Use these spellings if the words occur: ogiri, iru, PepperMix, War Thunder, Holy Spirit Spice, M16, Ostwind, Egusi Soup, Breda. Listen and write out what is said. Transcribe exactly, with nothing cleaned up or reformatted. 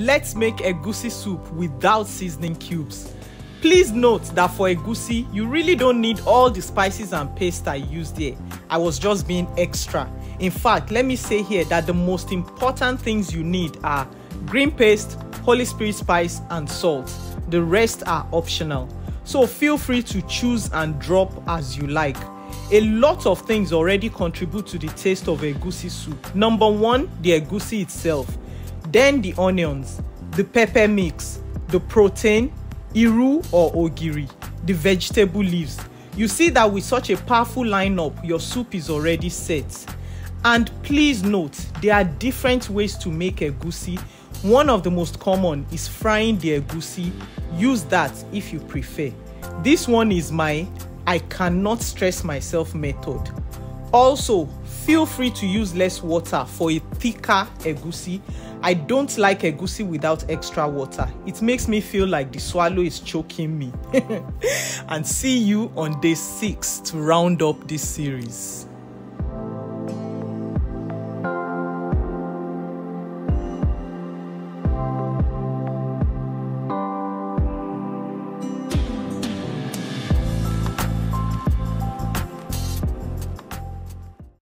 Let's make egusi soup without seasoning cubes. Please note that for egusi, you really don't need all the spices and paste I used here. I was just being extra. In fact, let me say here that the most important things you need are green paste, Holy Spirit spice, and salt. The rest are optional. So feel free to choose and drop as you like. A lot of things already contribute to the taste of egusi soup. Number one, the egusi itself. Then the onions, the pepper mix, the protein, iru or ogiri, the vegetable leaves. You see that with such a powerful lineup, your soup is already set. And please note, there are different ways to make egusi. One of the most common is frying the egusi. Use that if you prefer. This one is my I cannot stress myself method. Also, feel free to use less water for a thicker egusi. I don't like egusi without extra water. It makes me feel like the swallow is choking me. And see you on day six to round up this series.